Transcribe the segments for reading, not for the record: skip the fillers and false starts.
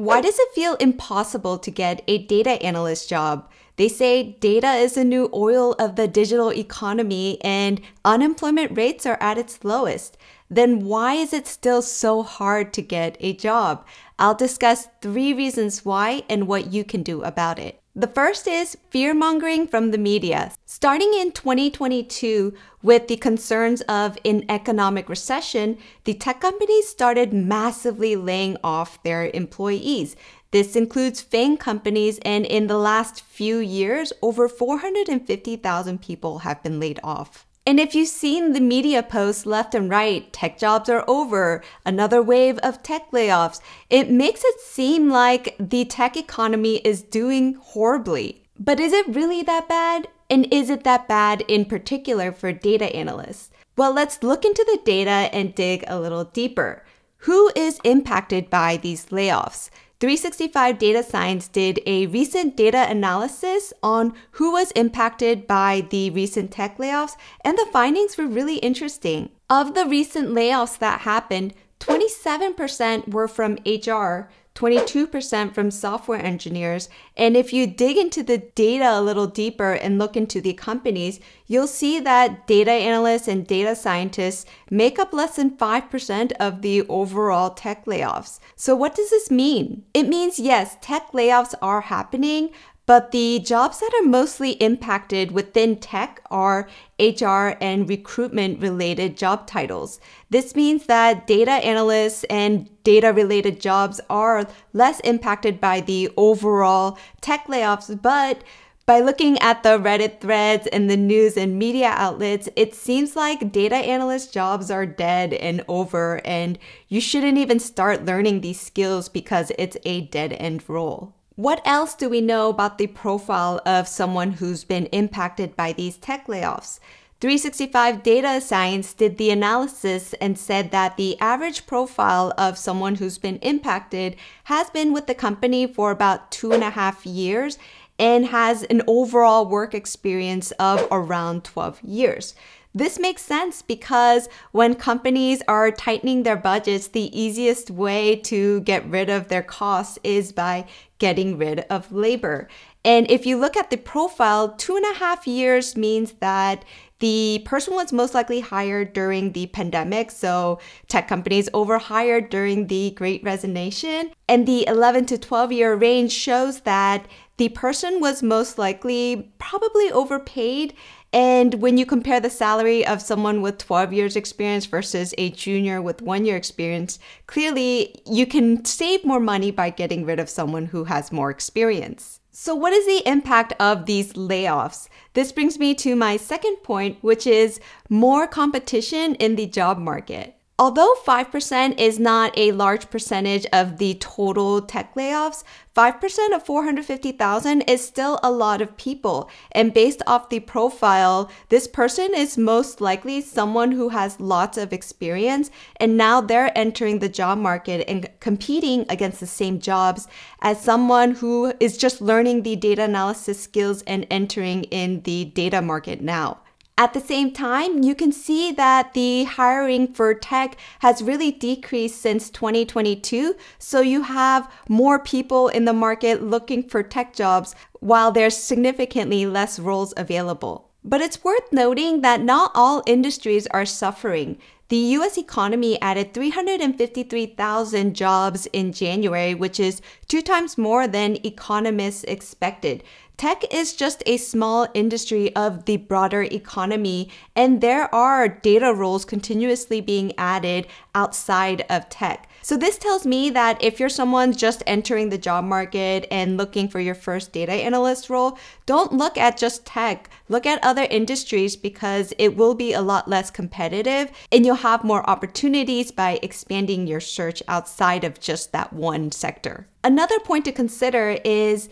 Why does it feel impossible to get a data analyst job? They say data is the new oil of the digital economy and unemployment rates are at its lowest. Then why is it still so hard to get a job? I'll discuss 3 reasons why and what you can do about it. The first is fear-mongering from the media. Starting in 2022, with the concerns of an economic recession, the tech companies started massively laying off their employees. This includes FAANG companies, and in the last few years, over 450,000 people have been laid off. And if you've seen the media posts left and right, tech jobs are over, another wave of tech layoffs, it makes it seem like the tech economy is doing horribly. But is it really that bad? And is it that bad in particular for data analysts? Well, let's look into the data and dig a little deeper. Who is impacted by these layoffs? 365 Data Science did a recent data analysis on who was impacted by the recent tech layoffs, and the findings were really interesting. Of the recent layoffs that happened, 27% were from HR, 22% from software engineers, and if you dig into the data a little deeper and look into the companies, you'll see that data analysts and data scientists make up less than 5% of the overall tech layoffs. So what does this mean? It means, yes, tech layoffs are happening, but the jobs that are mostly impacted within tech are HR and recruitment-related job titles. This means that data analysts and data-related jobs are less impacted by the overall tech layoffs, but by looking at the Reddit threads and the news and media outlets, it seems like data analyst jobs are dead and over, and you shouldn't even start learning these skills because it's a dead-end role. What else do we know about the profile of someone who's been impacted by these tech layoffs? 365 Data Science did the analysis and said that the average profile of someone who's been impacted has been with the company for about 2.5 years and has an overall work experience of around 12 years. This makes sense because when companies are tightening their budgets, the easiest way to get rid of their costs is by getting rid of labor. And if you look at the profile, 2.5 years means that the person was most likely hired during the pandemic, so tech companies overhired during the Great Resignation. And the 11 to 12-year range shows that the person was most likely probably overpaid. And when you compare the salary of someone with 12 years experience versus a junior with 1 year experience, clearly you can save more money by getting rid of someone who has more experience. So what is the impact of these layoffs? This brings me to my second point, which is more competition in the job market. Although 5% is not a large percentage of the total tech layoffs, 5% of 450,000 is still a lot of people. And based off the profile, this person is most likely someone who has lots of experience, and now they're entering the job market and competing against the same jobs as someone who is just learning the data analysis skills and entering in the data market now. At the same time, you can see that the hiring for tech has really decreased since 2022. So you have more people in the market looking for tech jobs while there's significantly less roles available. But it's worth noting that not all industries are suffering. The US economy added 353,000 jobs in January, which is 2 times more than economists expected. Tech is just a small industry of the broader economy, and there are data roles continuously being added outside of tech. So this tells me that if you're someone just entering the job market and looking for your first data analyst role, don't look at just tech. Look at other industries because it will be a lot less competitive, and you'll have more opportunities by expanding your search outside of just that one sector. Another point to consider is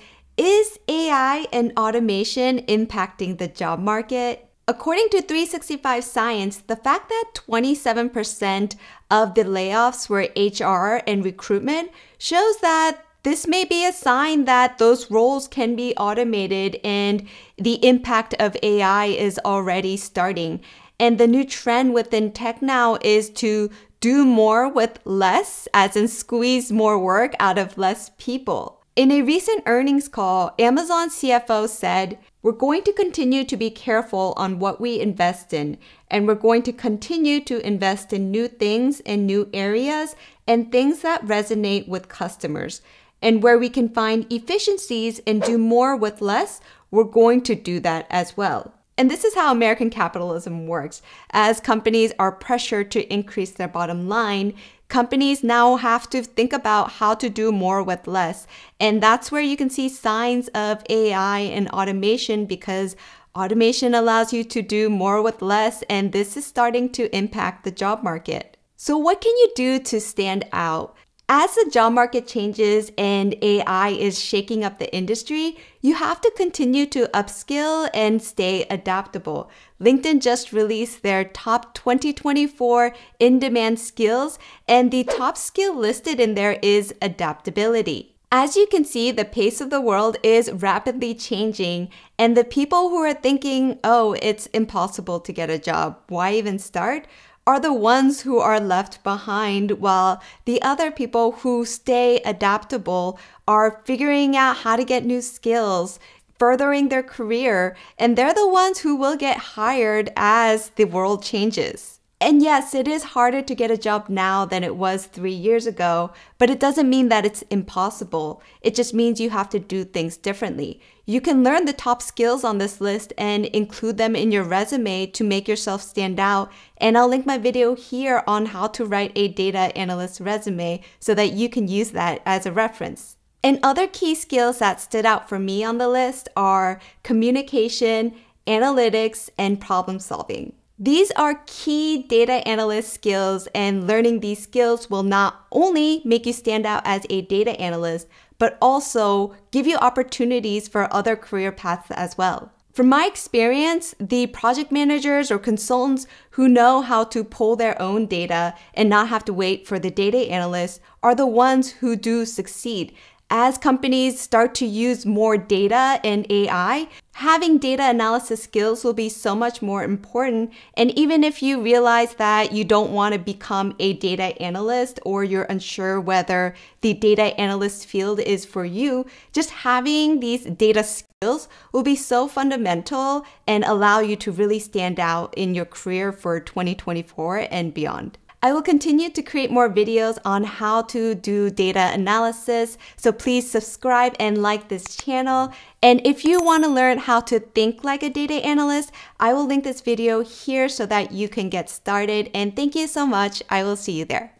AI and automation impacting the job market? According to 365 Science, the fact that 27% of the layoffs were HR and recruitment shows that this may be a sign that those roles can be automated and the impact of AI is already starting. And the new trend within tech now is to do more with less, as in squeeze more work out of less people. In a recent earnings call, Amazon CFO said, "We're going to continue to be careful on what we invest in, and we're going to continue to invest in new things and new areas and things that resonate with customers. And where we can find efficiencies and do more with less, we're going to do that as well." And this is how American capitalism works. As companies are pressured to increase their bottom line, companies now have to think about how to do more with less. And that's where you can see signs of AI and automation, because automation allows you to do more with less, and this is starting to impact the job market. So what can you do to stand out? As the job market changes and AI is shaking up the industry, you have to continue to upskill and stay adaptable. LinkedIn just released their top 2024 in-demand skills, and the top skill listed in there is adaptability. As you can see, the pace of the world is rapidly changing, and the people who are thinking, "Oh, it's impossible to get a job, why even start?" are the ones who are left behind, while the other people who stay adaptable are figuring out how to get new skills, furthering their career, and they're the ones who will get hired as the world changes. And yes, it is harder to get a job now than it was 3 years ago, but it doesn't mean that it's impossible. It just means you have to do things differently. You can learn the top skills on this list and include them in your resume to make yourself stand out. And I'll link my video here on how to write a data analyst resume so that you can use that as a reference. And other key skills that stood out for me on the list are communication, analytics, and problem solving. These are key data analyst skills, and learning these skills will not only make you stand out as a data analyst, but also give you opportunities for other career paths as well. From my experience, the project managers or consultants who know how to pull their own data and not have to wait for the data analysts are the ones who do succeed. As companies start to use more data and AI, having data analysis skills will be so much more important. And even if you realize that you don't want to become a data analyst, or you're unsure whether the data analyst field is for you, just having these data skills will be so fundamental and allow you to really stand out in your career for 2024 and beyond. I will continue to create more videos on how to do data analysis, so please subscribe and like this channel. And if you want to learn how to think like a data analyst, I will link this video here so that you can get started. And thank you so much. I will see you there.